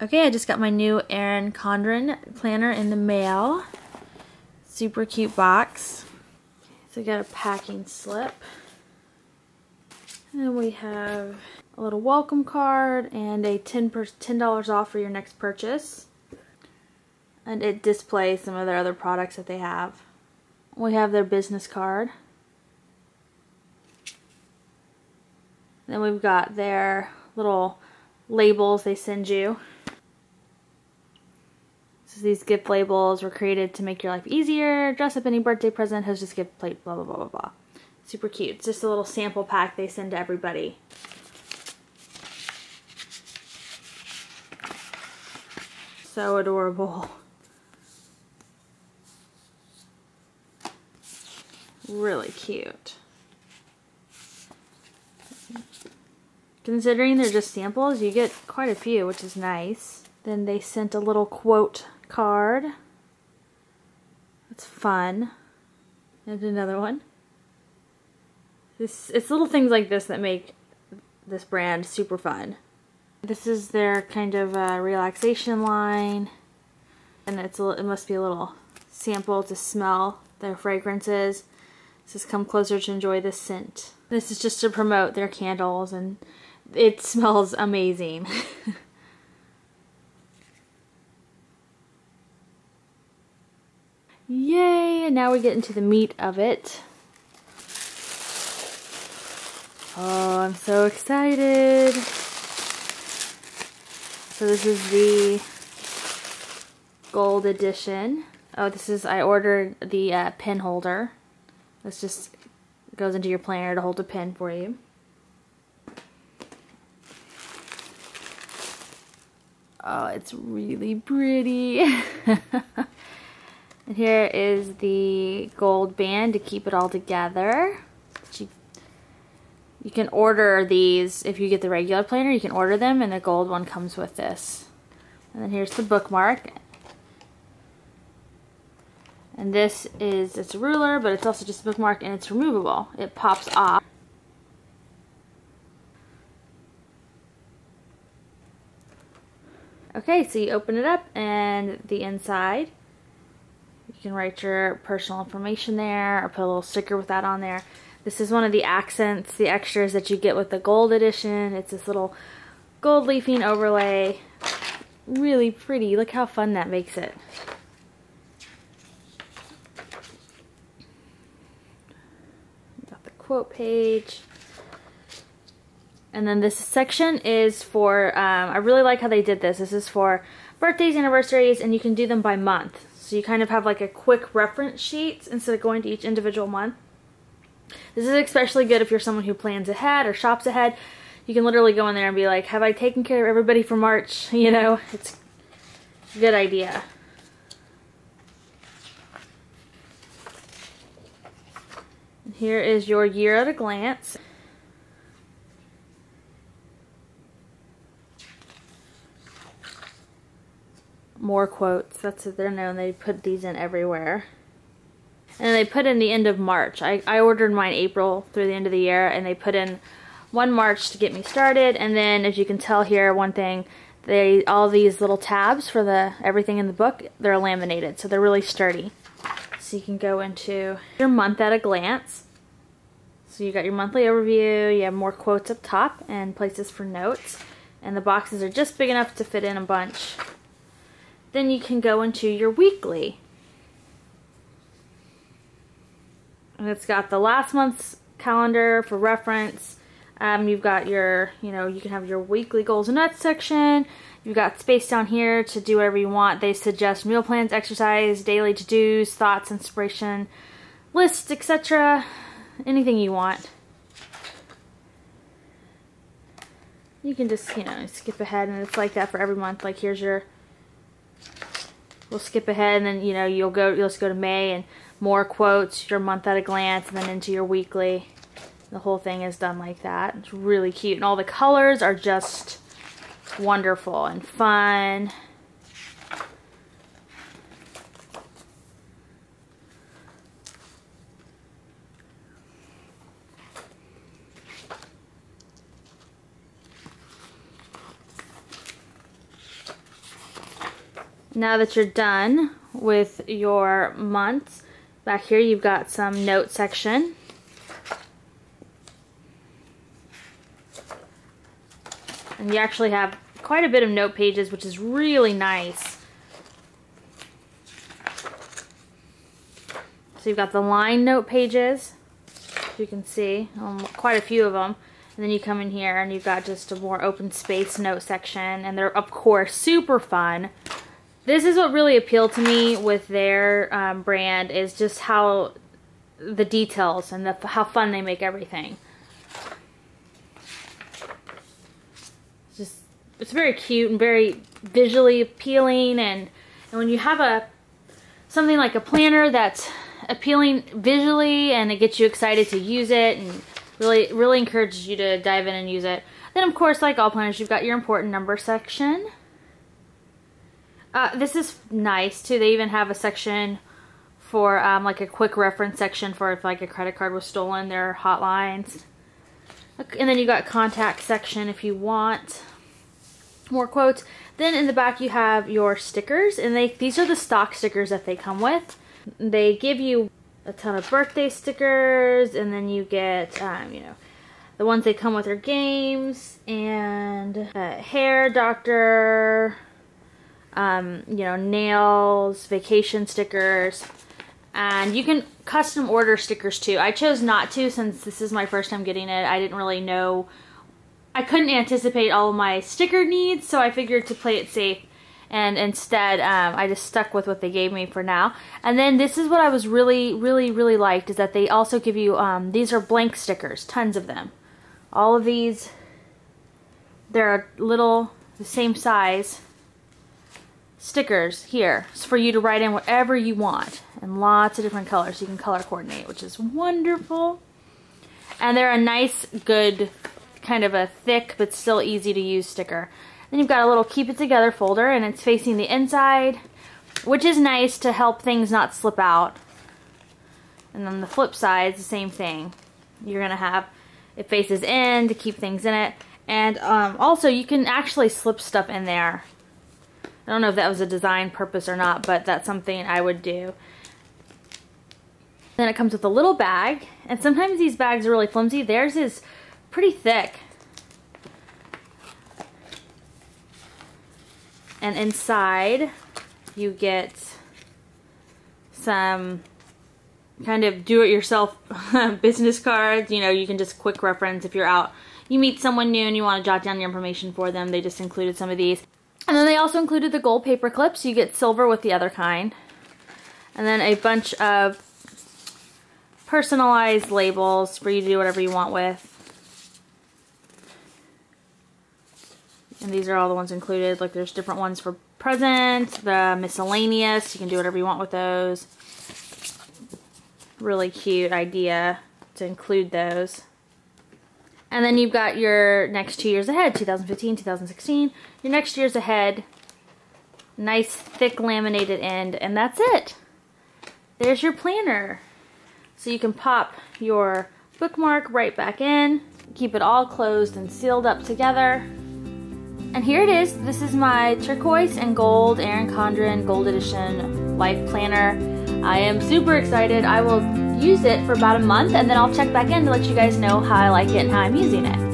Okay, I just got my new Erin Condren planner in the mail. Super cute box. So we got a packing slip. And then we have a little welcome card and a $10 off for your next purchase. And it displays some of their other products that they have. We have their business card. Then we've got their little labels they send you. So these gift labels were created to make your life easier. Dress up any birthday present, host this gift plate, blah, blah, blah, blah, blah. Super cute. It's just a little sample pack they send to everybody. So adorable. Really cute. Considering they're just samples, you get quite a few, which is nice. Then they sent a little quote card. That's fun. And another one. It's little things like this that make this brand super fun. This is their kind of relaxation line. And it must be a little sample to smell their fragrances. It says, come closer to enjoy this scent. This is just to promote their candles, and it smells amazing. Yay! And now we get into the meat of it. Oh, I'm so excited. So this is the gold edition. Oh, this is, I ordered the pen holder. This just goes into your planner to hold a pen for you. Oh, it's really pretty. And here is the gold band to keep it all together. You can order these, if you get the regular planner, you can order them, and the gold one comes with this. And then here's the bookmark. And this is, it's a ruler, but it's also just a bookmark, and it's removable. It pops off. Okay, so you open it up, and the inside, you can write your personal information there, or put a little sticker with that on there. This is one of the accents, the extras that you get with the gold edition. It's this little gold leafing overlay. Really pretty. Look how fun that makes it. Got the quote page. And then this section is for, I really like how they did this. This is for birthdays, anniversaries, and you can do them by month. So you kind of have like a quick reference sheet instead of going to each individual month. This is especially good if you're someone who plans ahead or shops ahead. You can literally go in there and be like, have I taken care of everybody for March? You know, it's a good idea. And here is your year at a glance. More quotes. That's what they're known. They put these in everywhere. And they put in the end of March. I ordered mine April through the end of the year, and they put in 1 March to get me started. And then, as you can tell here, one thing, all these little tabs for everything in the book, they're laminated, so they're really sturdy. So you can go into your month at a glance. So you got your monthly overview, you have more quotes up top and places for notes, and the boxes are just big enough to fit in a bunch. Then you can go into your weekly. And it's got the last month's calendar for reference. You've got your, you know, you can have your weekly goals and nuts section. You've got space down here to do whatever you want. They suggest meal plans, exercise, daily to-dos, thoughts, inspiration, lists, etc. Anything you want. You can just, you know, skip ahead, and it's like that for every month. Like here's your, we'll skip ahead, and then, you know, you'll just go to May and more quotes, your month at a glance, and then into your weekly. The whole thing is done like that. It's really cute, and all the colors are just wonderful and fun. Now that you're done with your months, back here you've got some note section. And you actually have quite a bit of note pages, which is really nice. So you've got the line note pages, as you can see, quite a few of them. And then you come in here and you've got just a more open space note section, and they're of course super fun. This is what really appealed to me with their brand, is just how the details and how fun they make everything. It's very cute and very visually appealing, and when you have something like a planner that's appealing visually and it gets you excited to use it and really encourages you to dive in and use it. Then of course, like all planners, you've got your important number section. This is nice too. They even have a section for like a quick reference section for if like a credit card was stolen, their hotlines. And then you got contact section if you want more quotes. Then in the back you have your stickers, and these are the stock stickers that they come with. They give you a ton of birthday stickers, and then you get you know, the ones they come with are games and hair, doctor, you know, nails, vacation stickers, and you can custom order stickers too. I chose not to, since this is my first time getting it. I didn't really know, I couldn't anticipate all of my sticker needs, so I figured to play it safe, and instead I just stuck with what they gave me for now. And then this is what I was really liked, is that they also give you, these are blank stickers, tons of them. All of these, they're the same size stickers here. It's for you to write in whatever you want, and lots of different colors. You can color coordinate, which is wonderful. And they're a nice, good, kind of a thick but still easy to use sticker. Then you've got a little keep it together folder, and it's facing the inside, which is nice to help things not slip out. And then the flip side is the same thing. You're gonna have it faces in to keep things in it, and also you can actually slip stuff in there. I don't know if that was a design purpose or not, but that's something I would do. Then it comes with a little bag, and sometimes these bags are really flimsy. Theirs is pretty thick. And inside you get some kind of do-it-yourself business cards. You know, you can just quick reference if you're out, you meet someone new and you want to jot down your information for them. They just included some of these. And then they also included the gold paper clips. You get silver with the other kind. And then a bunch of personalized labels for you to do whatever you want with. And these are all the ones included. Like, there's different ones for present, the miscellaneous. You can do whatever you want with those. Really cute idea to include those. And then you've got your next 2 years ahead, 2015, 2016. Your next year's ahead. Nice, thick, laminated end. And that's it. There's your planner. So you can pop your bookmark right back in. Keep it all closed and sealed up together. And here it is. This is my turquoise and gold Erin Condren Gold Edition Life Planner. I am super excited. I will use it for about a month, and then I'll check back in to let you guys know how I like it and how I'm using it.